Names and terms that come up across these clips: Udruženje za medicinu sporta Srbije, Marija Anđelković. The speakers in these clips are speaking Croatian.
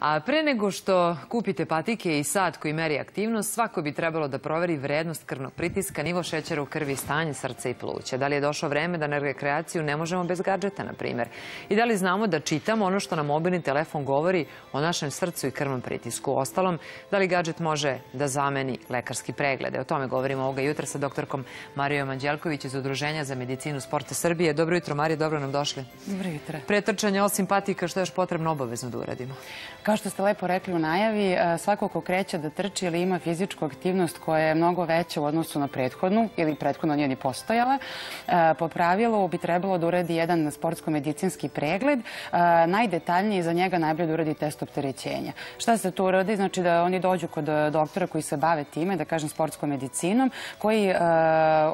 A pre nego što kupite patike i sat koji meri aktivnost, svako bi trebalo da proveri vrednost krvnog pritiska, nivo šećera u krvi, stanje srca i pluća. Da li je došlo vreme da na rekreaciju ne možemo bez gadžeta, na primjer? I da li znamo da čitamo ono što nam mobilni telefon govori o našem srcu i krvnom pritisku? Uostalom, da li gadžet može da zameni lekarski preglede? O tome govorimo ovoga jutra sa doktorkom Marijom Anđelković iz Udruženja za medicinu sporta Srbije. Dobro jutro, Marija, dobro nam došli. Dobro jutro. Pre trčanja, osim patika, što je još potrebno obavezno da uradimo? Kao što ste lepo rekli u najavi, svako ko kreće da trči ili ima fizičku aktivnost koja je mnogo veća u odnosu na prethodnu, ili prethodno nije ni postojala, po pravilu bi trebalo da uradi jedan sportsko-medicinski pregled, najdetaljniji i za njega najbolje da uradi test opterećenja. Šta se tu uradi? Znači da oni dođu kod doktora koji se bave time, da kažem sportskom medicinom, koji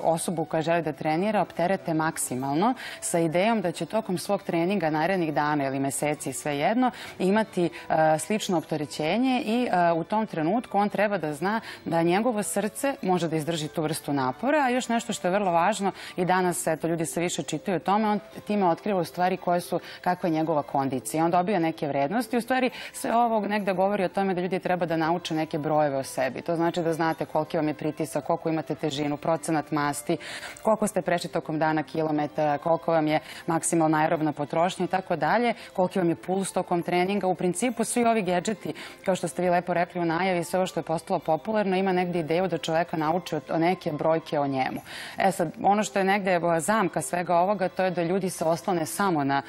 osobu koja želi da trenira opterete maksimalno sa idejom da će tokom svog treninga narednih dana ili meseci, svejedno, imati slično opterećenje i u tom trenutku on treba da zna da njegovo srce može da izdrži tu vrstu napora, a još nešto što je vrlo važno i danas, eto, ljudi se više čitaju o tome, on time otkriva u stvari koje su, kakva je njegova kondicija. On dobija neke vrednosti i u stvari sve ovo negde govori o tome da ljudi treba da nauče neke brojeve o sebi. To znači da znate koliki vam je pritisak, koliko imate težinu, procenat masti, koliko ste prešli tokom dana kilometara, koliko vam je maksimalna aerobna potrošnja i tako dalje, koliki vam je puls tokom treninga. U principu svi ovi gadžeti, kao što ste vi lepo rekli u najavi, sve ovo što je postalo popularno, ima negde ideju da čoveka nauči o neke brojke o njemu. E sad, ono što je negde zamka svega ovoga, to je da ljudi se oslone samo na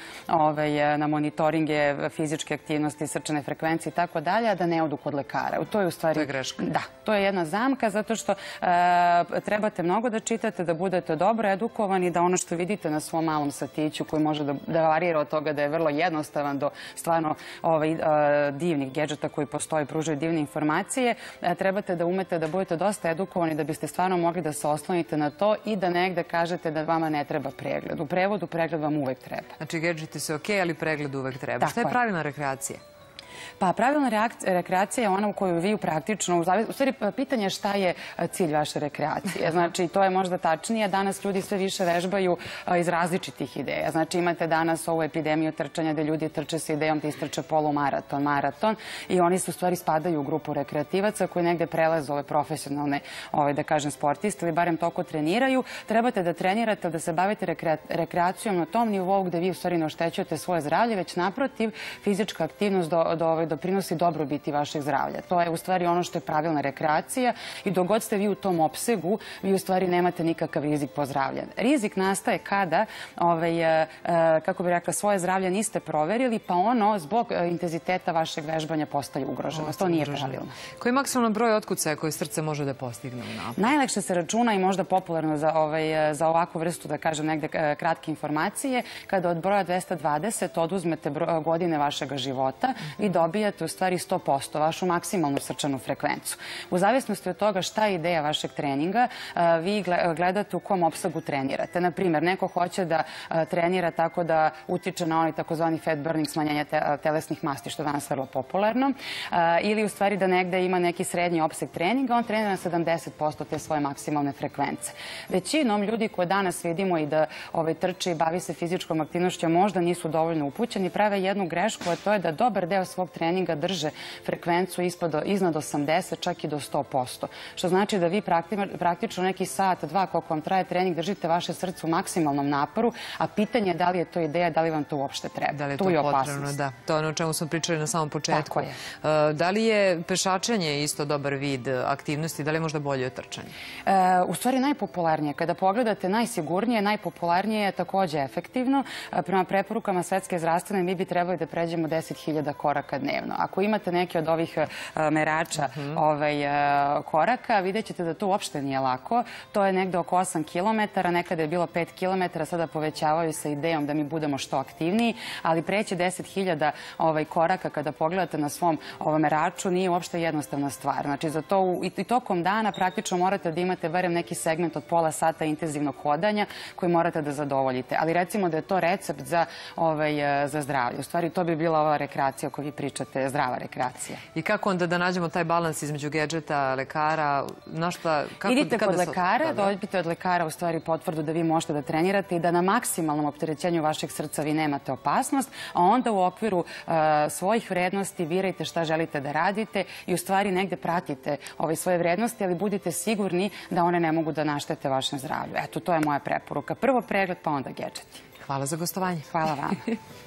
monitoringe fizičke aktivnosti, srčane frekvencije i tako dalje, a da ne odu kod lekara. To je u stvari... To je greška. Da, to je jedna zamka, zato što trebate mnogo da čitate, da budete dobro edukovani, da ono što vidite na svom malom satiću, koji može da varira od toga da je vrlo jednostavan do stvarno divnih gadžeta koji postoji, pružaju divne informacije, trebate da umete da budete dosta edukovani da biste stvarno mogli da se oslonite na to i da negde kažete da vama ne treba pregled. U prevodu, pregled vam uvek treba. Znači, gadžeti su okej, ali pregled uvek treba. Šta je pravilna rekreacija? Pa pravilna rekreacija je ona u koju vi praktično, u stvari pitanje je šta je cilj vaše rekreacije. Znači, to je možda tačnije. Danas ljudi sve više vežbaju iz različitih ideja. Znači, imate danas ovu epidemiju trčanja gde ljudi trče sa idejom da istrče polumaraton, maraton i oni se u stvari spadaju u grupu rekreativaca koji negde prelaze ove profesionalne, da kažem, sportiste ili barem toliko treniraju. Trebate da trenirate, da se bavite rekreacijom na tom nivou gde vi u stvari ne oštećujete svoje zdravlje, već naprotiv fizička aktivnost doprinosi dobrobiti vašeg zdravlja. To je u stvari ono što je pravilna rekreacija i dok god ste vi u tom opsegu, vi u stvari nemate nikakav rizik po zdravlje. Rizik nastaje kada, kako bih rekla, svoje zdravlje niste proverili, pa ono zbog intenziteta vašeg vežbanja postaje ugroženo. To nije pravilno. Koji je maksimalan broj otkucaja koje srce može da postigne u napadu? Najlakše se računa i možda popularno za ovakvu vrstu, da kažem, negde kratke informacije, kada od broja 220 oduzmete godine vašeg života i dobijate u stvari 100% vašu maksimalnu srčanu frekvencu. U zavisnosti od toga šta je ideja vašeg treninga, vi gledate u kom opsegu trenirate. Naprimjer, neko hoće da trenira tako da utiče na onaj takozvani fat burning, smanjenje telesnih masti, što je danas vrlo popularno, ili u stvari da negde ima neki srednji opseg treninga, on trenira na 70% te svoje maksimalne frekvence. Većinom ljudi koje danas vidimo i da trče i bavi se fizičkom aktivnošću, možda nisu dovoljno upućeni, prave jednu grešku, a to je da dobar deo svog treninga drže frekvencu iznad 80, čak i do 100%. Što znači da vi praktično neki sat, dva, koliko vam traje trening, držite vaše srce u maksimalnom naporu, a pitanje je da li je to ideja, da li vam to uopšte treba. Da li je to potrebno, da. To je ono o čemu smo pričali na samom početku. Da li je pešačenje isto dobar vid aktivnosti, da li je možda bolje od trčanja? U stvari najpopularnije. Kada pogledate najsigurnije, najpopularnije je takođe efektivno. Prema preporukama Svetske zdravstvene mi bi trebali da pređemo 10.000 koraka dnevno. Ako imate neke od ovih merača koraka, vidjet ćete da to uopšte nije lako. To je negde oko 8 km, nekada je bilo 5 km, sada povećavaju sa idejom da mi budemo što aktivniji, ali preći 10.000 koraka kada pogledate na svom meraču nije uopšte jednostavna stvar. Znači, za to i tokom dana praktično morate da imate barem neki segment od pola sata intenzivnog hodanja koji morate da zadovoljite. Ali recimo da je to recept za zdravlje. U stvari, to bi bila ova rekreacija koju vi pričate, zdrava rekreacija. I kako onda da nađemo taj balans između gedžeta, lekara, na šta... Idite kod lekara, dobijete od lekara u stvari potvrdu da vi možete da trenirate i da na maksimalnom opterećenju vašeg srca vi nemate opasnost, a onda u okviru svojih vrednosti birajte šta želite da radite i u stvari negde pratite ove svoje vrednosti, ali budite sigurni da one ne mogu da naštete vašem zdravlju. Eto, to je moja preporuka. Prvo pregled, pa onda gedžeti. Hvala za gostovanje. Hvala vam.